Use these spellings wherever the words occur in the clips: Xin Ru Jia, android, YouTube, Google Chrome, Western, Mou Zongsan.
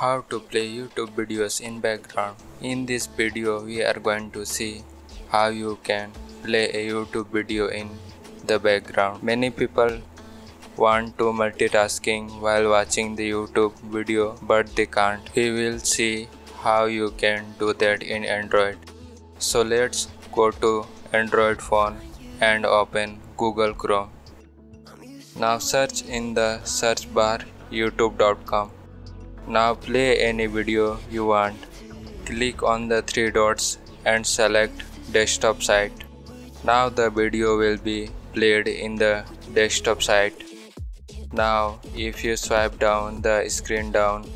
How to play YouTube videos in background. In this video we are going to see how you can play a YouTube video in the background. Many people want to multitasking while watching the YouTube video, but they can't. We will see how you can do that in Android. So let's go to Android phone and open Google Chrome. Now search in the search bar youtube.com. Now play any video you want. Click on the three dots and select desktop site. Now the video will be played in the desktop site. Now if you swipe down the screen down,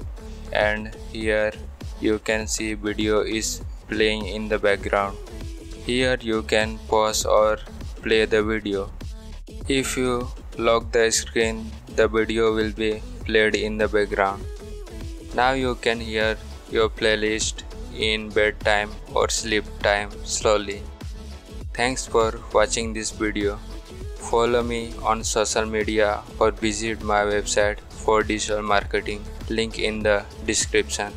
and here you can see video is playing in the background. Here you can pause or play the video. If you lock the screen, the video will be played in the background. Now you can hear your playlist in bedtime or sleep time slowly. Thanks for watching this video. Follow me on social media or visit my website for digital marketing. Link in the description.